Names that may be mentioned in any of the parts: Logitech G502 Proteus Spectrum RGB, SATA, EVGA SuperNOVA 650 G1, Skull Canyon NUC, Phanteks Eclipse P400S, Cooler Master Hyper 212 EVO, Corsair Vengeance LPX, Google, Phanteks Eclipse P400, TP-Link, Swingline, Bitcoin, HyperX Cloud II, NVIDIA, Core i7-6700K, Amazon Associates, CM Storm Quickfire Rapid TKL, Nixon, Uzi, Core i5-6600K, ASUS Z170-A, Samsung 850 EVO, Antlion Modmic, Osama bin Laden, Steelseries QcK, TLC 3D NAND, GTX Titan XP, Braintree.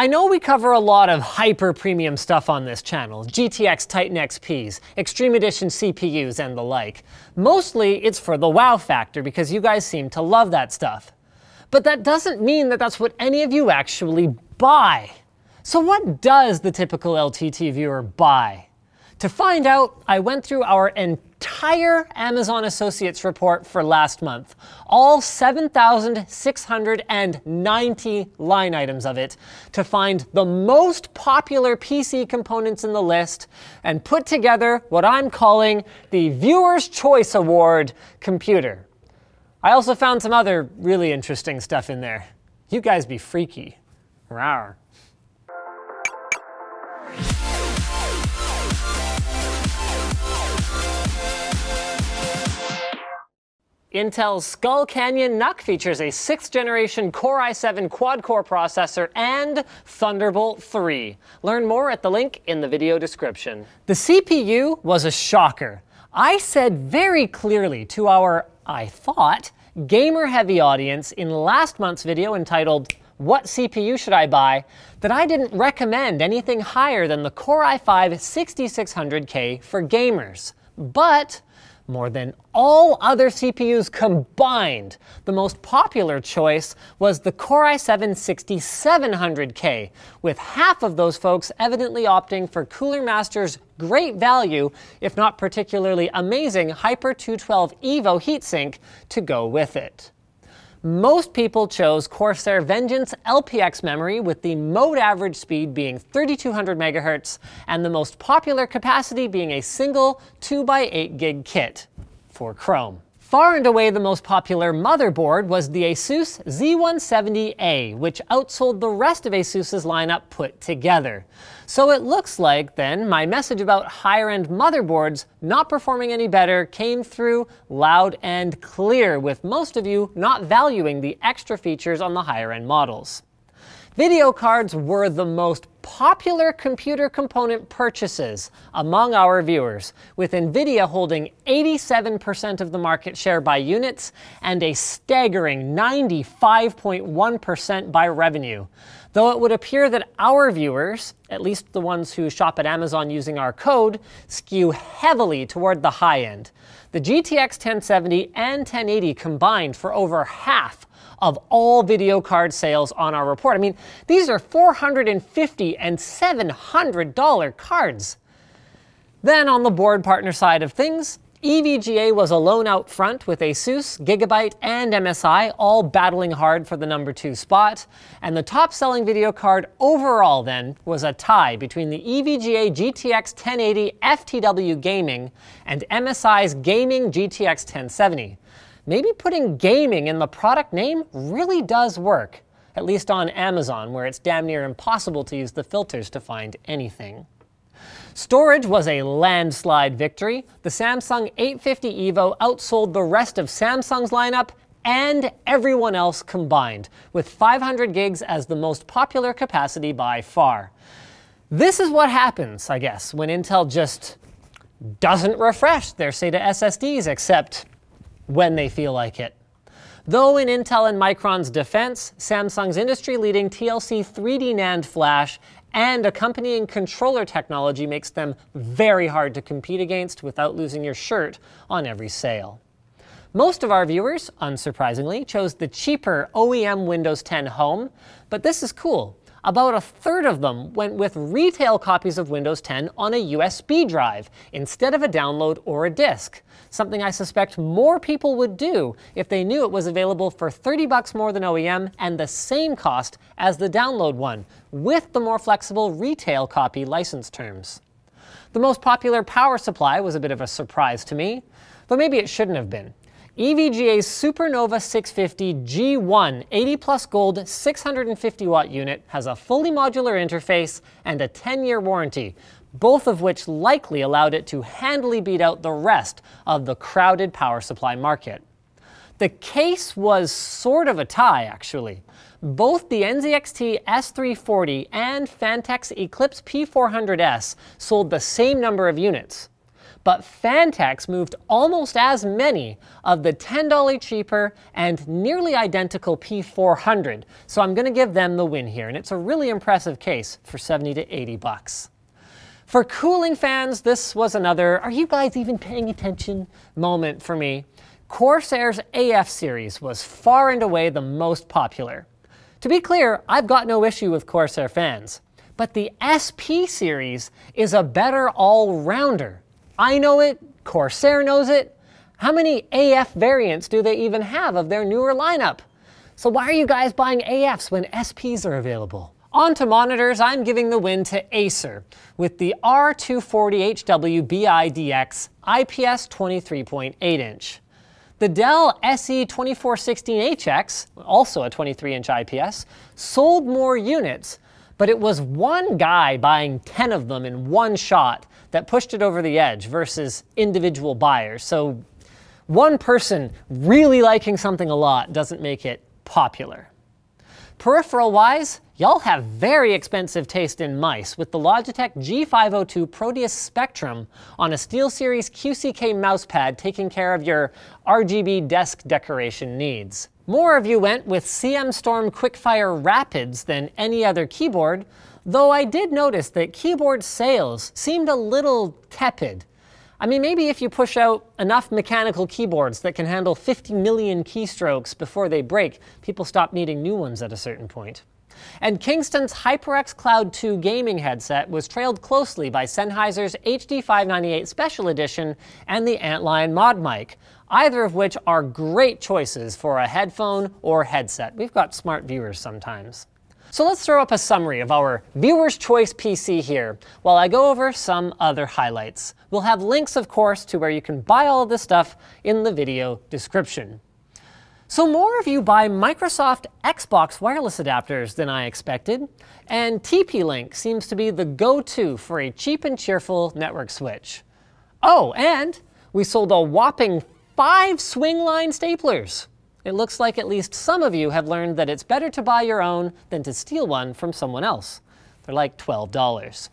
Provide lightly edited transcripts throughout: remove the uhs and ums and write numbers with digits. I know we cover a lot of hyper premium stuff on this channel, GTX Titan XPs, Extreme Edition CPUs, and the like. Mostly it's for the wow factor because you guys seem to love that stuff. But that doesn't mean that that's what any of you actually buy. So what does the typical LTT viewer buy? To find out, I went through our entire Amazon Associates report for last month, all 7,690 line items of it, to find the most popular PC components in the list and put together what I'm calling the Viewer's Choice Award computer. I also found some other really interesting stuff in there. You guys be freaky. Rawr. Intel's Skull Canyon NUC features a 6th-generation Core i7 quad-core processor and Thunderbolt 3. Learn more at the link in the video description. The CPU was a shocker. I said very clearly to our, I thought, gamer-heavy audience in last month's video entitled, What CPU Should I Buy?, that I didn't recommend anything higher than the Core i5-6600K for gamers. But more than all other CPUs combined, the most popular choice was the Core i7-6700K, with half of those folks evidently opting for Cooler Master's great value, if not particularly amazing, Hyper 212 EVO heatsink to go with it. Most people chose Corsair Vengeance LPX memory, with the mode average speed being 3200 megahertz and the most popular capacity being a single 2x8 gig kit for Chrome. Far and away the most popular motherboard was the ASUS Z170-A, which outsold the rest of ASUS's lineup put together. So it looks like, then, my message about higher-end motherboards not performing any better came through loud and clear, with most of you not valuing the extra features on the higher-end models. Video cards were the most popular computer component purchases among our viewers, with NVIDIA holding 87% of the market share by units and a staggering 95.1% by revenue. Though it would appear that our viewers, at least the ones who shop at Amazon using our code, skew heavily toward the high end. The GTX 1070 and 1080 combined for over half of all video card sales on our report. I mean, these are $450 and $700 cards. Then on the board partner side of things, EVGA was alone out front, with ASUS, Gigabyte, and MSI all battling hard for the number 2 spot, and the top-selling video card overall, then, was a tie between the EVGA GTX 1080 FTW Gaming and MSI's Gaming GTX 1070. Maybe putting gaming in the product name really does work, at least on Amazon, where it's damn near impossible to use the filters to find anything. Storage was a landslide victory. The Samsung 850 EVO outsold the rest of Samsung's lineup and everyone else combined, with 500 gigs as the most popular capacity by far. This is what happens, I guess, when Intel just doesn't refresh their SATA SSDs, except when they feel like it. Though in Intel and Micron's defense, Samsung's industry-leading TLC 3D NAND flash and accompanying controller technology makes them very hard to compete against without losing your shirt on every sale. Most of our viewers, unsurprisingly, chose the cheaper OEM Windows 10 Home, but this is cool. About a third of them went with retail copies of Windows 10 on a USB drive instead of a download or a disk, something I suspect more people would do if they knew it was available for 30 bucks more than OEM and the same cost as the download one, with the more flexible retail copy license terms. The most popular power supply was a bit of a surprise to me, though maybe it shouldn't have been. EVGA's SuperNOVA 650 G1 80+ Gold 650-watt unit has a fully modular interface and a 10-year warranty, both of which likely allowed it to handily beat out the rest of the crowded power supply market. The case was sort of a tie, actually. Both the NZXT S340 and Phanteks Eclipse P400S sold the same number of units. but Phanteks moved almost as many of the $10 cheaper and nearly identical P400, so I'm going to give them the win here, and it's a really impressive case for 70 to 80 bucks. For cooling fans, this was another, are you guys even paying attention, moment for me. Corsair's AF series was far and away the most popular. To be clear, I've got no issue with Corsair fans, but the SP series is a better all-rounder. I know it, Corsair knows it. How many AF variants do they even have of their newer lineup? So why are you guys buying AFs when SPs are available? On to monitors, I'm giving the win to Acer with the R240HW bidx IPS 23.8-inch. The Dell SE2416HX, also a 23-inch IPS, sold more units, but it was one guy buying 10 of them in one shot that pushed it over the edge versus individual buyers. So one person really liking something a lot doesn't make it popular. Peripheral-wise, y'all have very expensive taste in mice with the Logitech G502 Proteus Spectrum on a Steelseries QcK mousepad taking care of your RGB desk decoration needs. More of you went with CM Storm Quickfire Rapids than any other keyboard, though I did notice that keyboard sales seemed a little tepid. I mean, maybe if you push out enough mechanical keyboards that can handle 50 million keystrokes before they break, people stop needing new ones at a certain point. And Kingston's HyperX Cloud II gaming headset was trailed closely by Sennheiser's HD598 Special Edition and the Antlion Modmic, either of which are great choices for a headphone or headset. We've got smart viewers sometimes. So let's throw up a summary of our viewer's choice PC here while I go over some other highlights. We'll have links, of course, to where you can buy all of this stuff in the video description. So more of you buy Microsoft Xbox wireless adapters than I expected, and TP-Link seems to be the go-to for a cheap and cheerful network switch. Oh, and we sold a whopping 5 Swingline staplers. It looks like at least some of you have learned that it's better to buy your own than to steal one from someone else. They're like $12.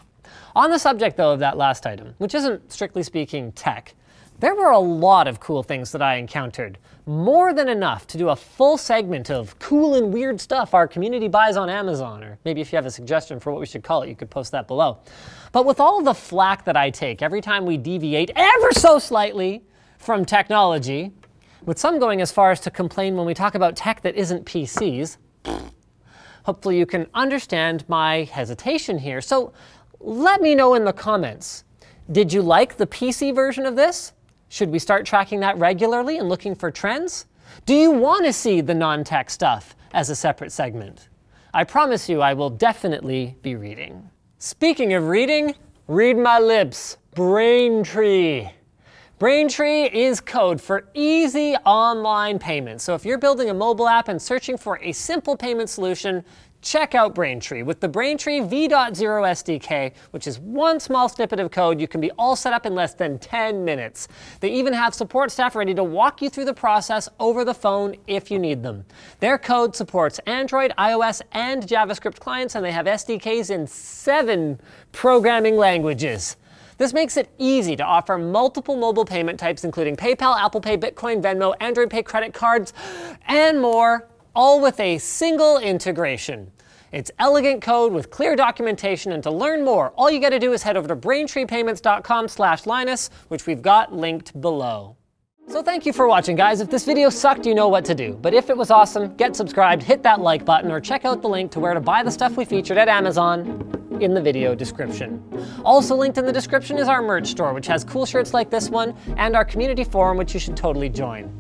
On the subject, though, of that last item, which isn't strictly speaking tech, there were a lot of cool things that I encountered, more than enough to do a full segment of cool and weird stuff our community buys on Amazon, or maybe if you have a suggestion for what we should call it, you could post that below. But with all the flack that I take every time we deviate ever so slightly from technology, with some going as far as to complain when we talk about tech that isn't PCs, hopefully you can understand my hesitation here. So let me know in the comments, did you like the PC version of this? Should we start tracking that regularly and looking for trends? Do you want to see the non-tech stuff as a separate segment? I promise you I will definitely be reading. Speaking of reading, read my lips, Braintree. Braintree is code for easy online payments. So if you're building a mobile app and searching for a simple payment solution, check out Braintree with the Braintree V.0 SDK, which is one small snippet of code. You can be all set up in less than 10 minutes. They even have support staff ready to walk you through the process over the phone if you need them. Their code supports Android, iOS, and JavaScript clients, and they have SDKs in 7 programming languages. This makes it easy to offer multiple mobile payment types, including PayPal, Apple Pay, Bitcoin, Venmo, Android Pay, credit cards, and more, all with a single integration. It's elegant code with clear documentation, and to learn more, all you gotta do is head over to braintreepayments.com/Linus, which we've got linked below. So thank you for watching, guys. If this video sucked, you know what to do. But if it was awesome, get subscribed, hit that like button, or check out the link to where to buy the stuff we featured at Amazon in the video description. Also linked in the description is our merch store, which has cool shirts like this one, and our community forum, which you should totally join.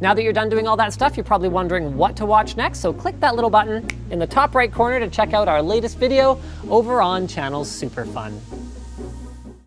Now that you're done doing all that stuff, you're probably wondering what to watch next, so click that little button in the top right corner to check out our latest video over on Channels Super Fun.